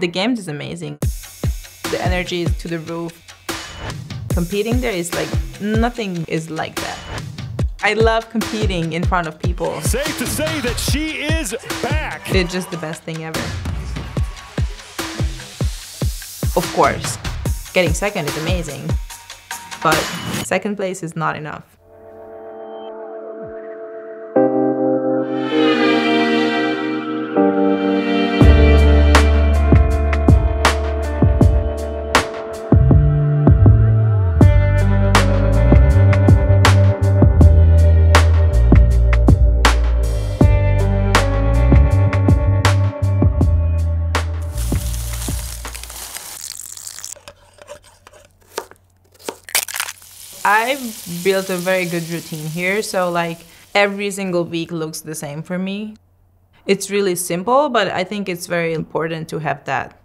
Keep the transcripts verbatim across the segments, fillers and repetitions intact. The Games is amazing. The energy is to the roof. Competing there is like, nothing is like that. I love competing in front of people. Safe to say that she is back. It's just the best thing ever. Of course, getting second is amazing, but second place is not enough. I've built a very good routine here, so like every single week looks the same for me. It's really simple, but I think it's very important to have that.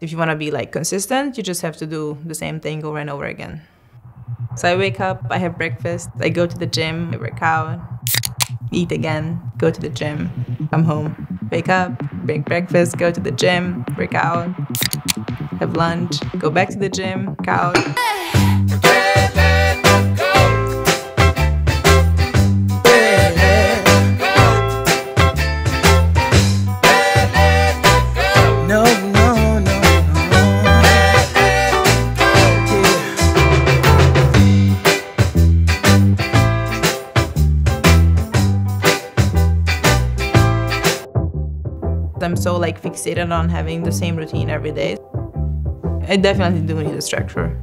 If you want to be like consistent, you just have to do the same thing over and over again. So I wake up, I have breakfast, I go to the gym, I work out, eat again, go to the gym, come home, wake up, make breakfast, go to the gym, work out, have lunch, go back to the gym, work out. I'm so like fixated on having the same routine every day. I definitely do need a structure.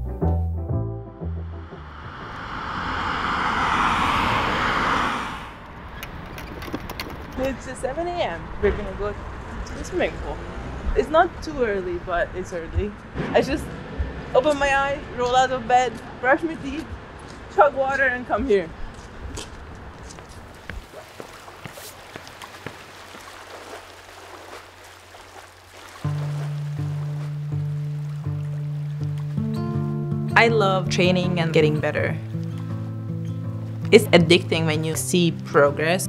It's seven A M We're gonna go to the swimming pool. It's not too early, but it's early. I just open my eye, roll out of bed, brush my teeth, chug water, and come here. I love training and getting better. It's addicting when you see progress.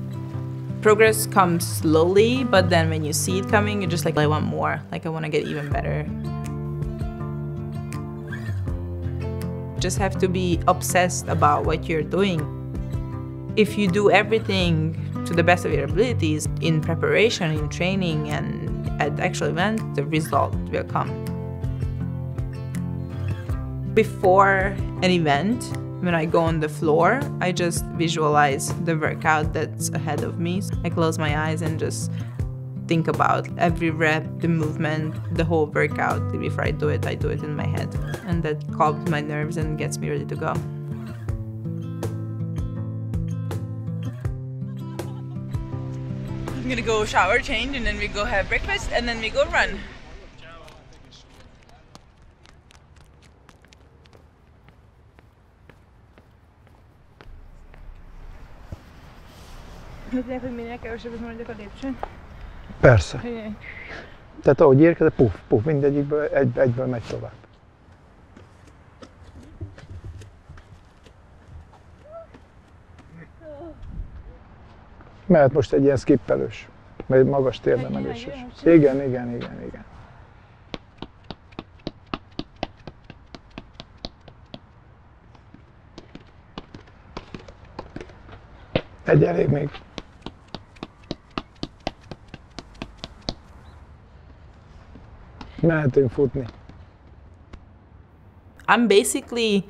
Progress comes slowly, but then when you see it coming, you're just like, I want more. Like, I want to get even better. Just have to be obsessed about what you're doing. If you do everything to the best of your abilities in preparation, in training, and at the actual event, the result will come. Before an event, when I go on the floor, I just visualize the workout that's ahead of me. I close my eyes and just think about every rep, the movement, the whole workout. Before I do it, I do it in my head. And that calms my nerves and gets me ready to go. I'm gonna go shower, change, and then we go have breakfast, and then we go run. Mit lehet, minél kevesebb mondjuk a lépcsőn? Persze. Igen. Tehát ahogy érkezett, puf, puf, mindegyikből egy, egyből megy tovább. Mert most egy ilyen skippelős, vagy magas térbemenősös. Igen, igen, igen, igen. Egy elég még. I'm basically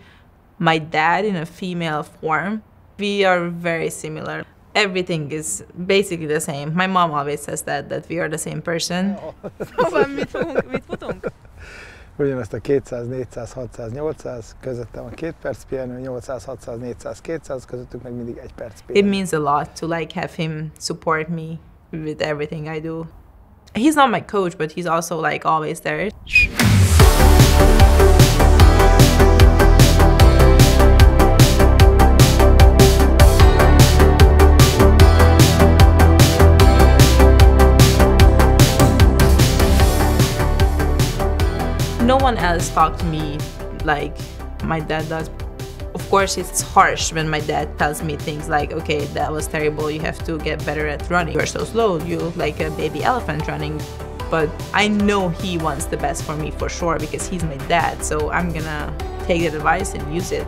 my dad in a female form. We are very similar. Everything is basically the same. My mom always says that, that we are the same person. Mit futunk? Ugyanezt a kétszáz, négyszáz, hatszáz, nyolcszáz, közöttem a két perc pihenő, nyolcszáz, hatszáz, négyszáz, kétszáz, közöttük meg mindig egy perc pihenő. It means a lot to like have him support me with everything I do. He's not my coach, but he's also like always there. No one else talked to me like my dad does. Of course, it's harsh when my dad tells me things like, okay, that was terrible, you have to get better at running. You're so slow, you look like a baby elephant running. but I know he wants the best for me for sure because he's my dad, so I'm gonna take that advice and use it.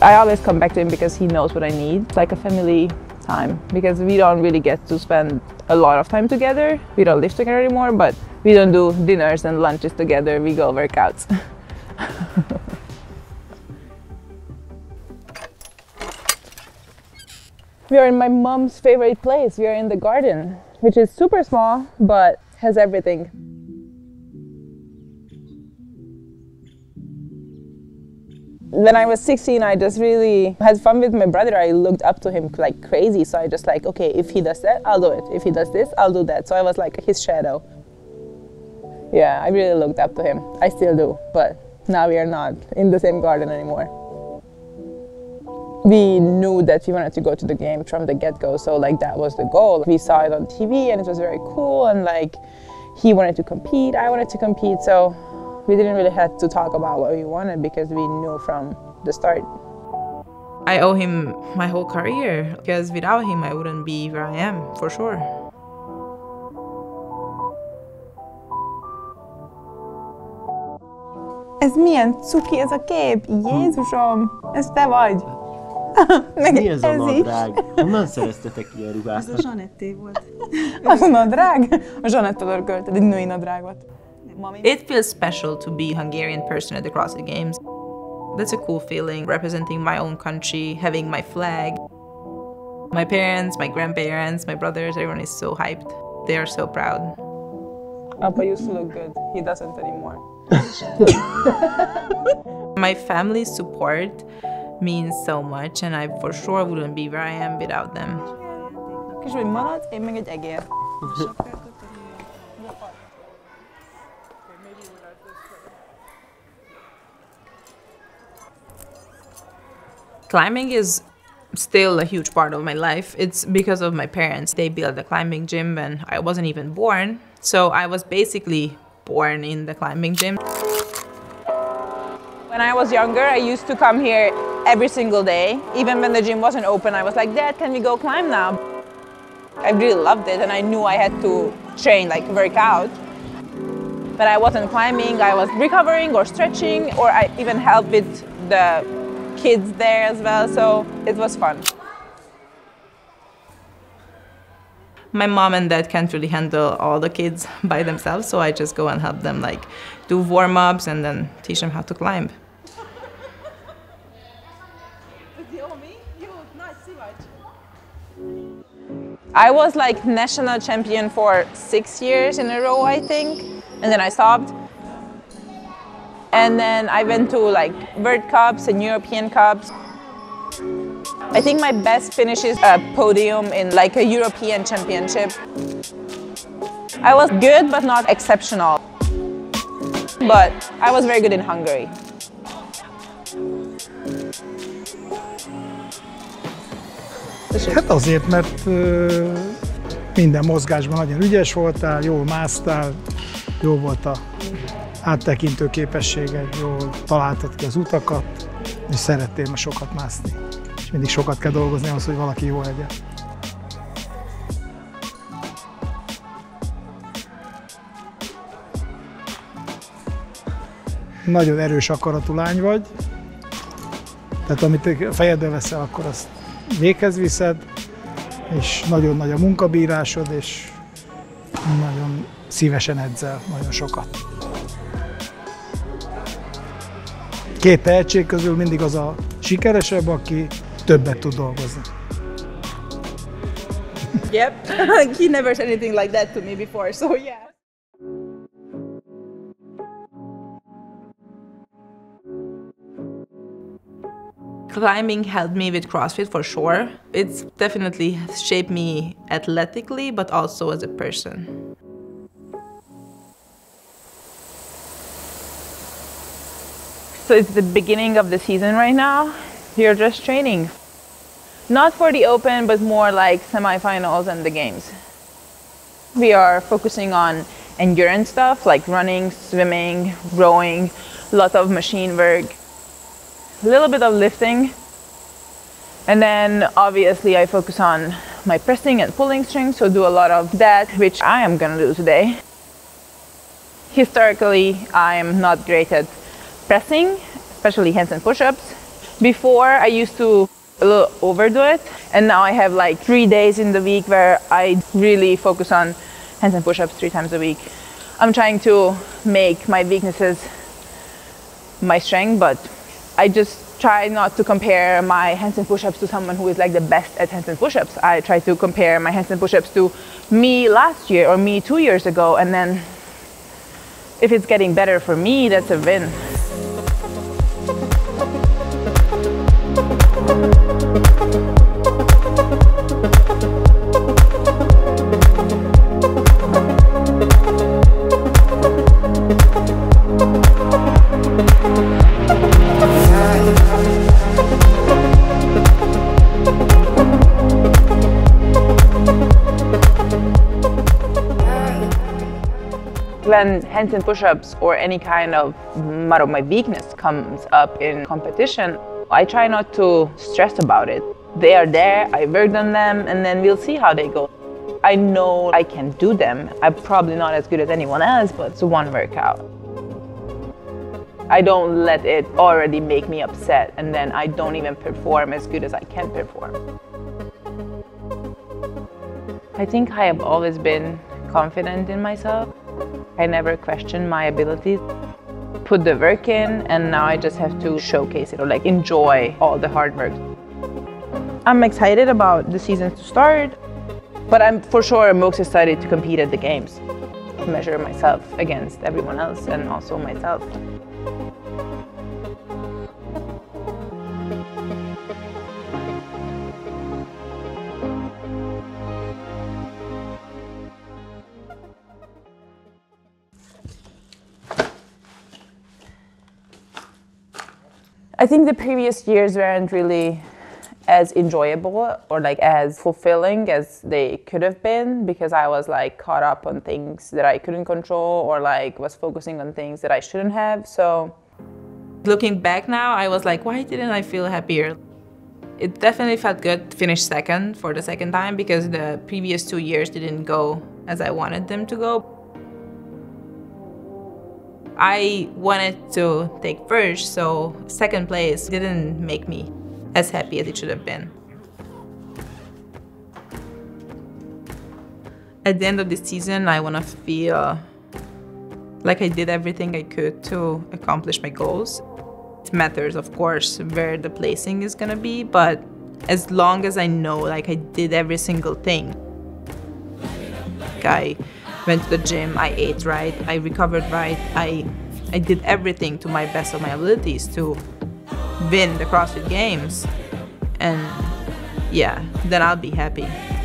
I always come back to him because he knows what I need. It's like a family time because we don't really get to spend a lot of time together. We don't live together anymore, but we don't do dinners and lunches together. We go workouts. We are in my mom's favorite place. We are in the garden, which is super small, but has everything. When I was sixteen, I just really had fun with my brother. I looked up to him like crazy. So I just like, okay, if he does that, I'll do it. If he does this, I'll do that. So I was like his shadow. Yeah, I really looked up to him. I still do, but now we are not in the same garden anymore. We knew that we wanted to go to the game from the get-go, so like that was the goal. We saw it on T V and it was very cool, and like he wanted to compete, I wanted to compete, so we didn't really have to talk about what we wanted because we knew from the start. I owe him my whole career because without him I wouldn't be where I am, for sure. Ez milyen cuki ez a kép? Jézusom, ez te vagy! Meg mi ez a nadrág? Honnan szereztetek ilyen ruhát? Ez a Zsanetté volt. Az a nadrág? A Zsanettől örkölted egy női nadrágot. It feels special to be a Hungarian person at the CrossFit Games. That's a cool feeling, representing my own country, having my flag. My parents, my grandparents, my brothers, everyone is so hyped. They are so proud. Apa used to look good. He doesn't anymore. My family's support means so much, and I for sure wouldn't be where I am without them. Climbing is still a huge part of my life. It's because of my parents. They built a climbing gym when I wasn't even born, so I was basically born in the climbing gym. When I was younger, I used to come here every single day. Even when the gym wasn't open, I was like, Dad, can we go climb now? I really loved it, and I knew I had to train, like work out. But I wasn't climbing, I was recovering or stretching, or I even helped with the kids there as well, so it was fun. My mom and dad can't really handle all the kids by themselves, so I just go and help them, like, do warm-ups and then teach them how to climb. I was, like, national champion for six years in a row, I think, and then I stopped. And then I went to, like, World Cups and European Cups. I think my best finish is a podium in like a European championship. I was good but not exceptional. But I was very good in Hungary. Hát azért, mert minden mozgásban nagyon ügyes voltál, jól másztál, jó volt a áttekintő képességed, jól találtad ki az utakat, és szerettél ma sokat mászni. És mindig sokat kell dolgozni ahhoz, hogy valaki jó legyen. Nagyon erős akaratú lány vagy, tehát amit fejedbe veszel, akkor azt véghez viszed, és nagyon nagy a munkabírásod, és nagyon szívesen edzel, nagyon sokat. Két tehetség közül mindig az a sikeresebb, aki többet tud dolgozni. Yep, he never said anything like that to me before, so yeah. Climbing helped me with CrossFit for sure. It's definitely shaped me athletically, but also as a person. So it's the beginning of the season right now. You're just training. Not for the Open, but more like semifinals and the games. We are focusing on endurance stuff like running, swimming, rowing, lot of machine work, a little bit of lifting. And then obviously I focus on my pressing and pulling strength, so do a lot of that, which I am gonna do today. Historically, I am not great at pressing, especially handstand push-ups. Before, I used to a little overdo it, and now I have like three days in the week where I really focus on handstand push-ups three times a week. I'm trying to make my weaknesses my strength, but I just try not to compare my handstand push-ups to someone who is like the best at handstand push-ups. I try to compare my handstand push-ups to me last year or me two years ago, and then if it's getting better for me, that's a win. When handstand push-ups or any kind of part of my weakness comes up in competition, I try not to stress about it. They are there, I worked on them, and then we'll see how they go. I know I can do them. I'm probably not as good as anyone else, but it's one workout. I don't let it already make me upset, and then I don't even perform as good as I can perform. I think I have always been confident in myself. I never questioned my abilities. Put the work in, and now I just have to showcase it or like enjoy all the hard work. I'm excited about the season to start, but I'm for sure most excited to compete at the Games. Measure myself against everyone else and also myself. I think the previous years weren't really as enjoyable or like as fulfilling as they could have been, because I was like caught up on things that I couldn't control, or like was focusing on things that I shouldn't have. So looking back now, I was like, why didn't I feel happier? It definitely felt good to finish second for the second time, because the previous two years didn't go as I wanted them to go. I wanted to take first, so second place didn't make me as happy as it should have been. At the end of the season, I want to feel like I did everything I could to accomplish my goals. It matters, of course, where the placing is going to be, but as long as I know like I did every single thing. Like I went to the gym, I ate right, I recovered right, I, I did everything to my best of my abilities to win the CrossFit Games. And yeah, then I'll be happy.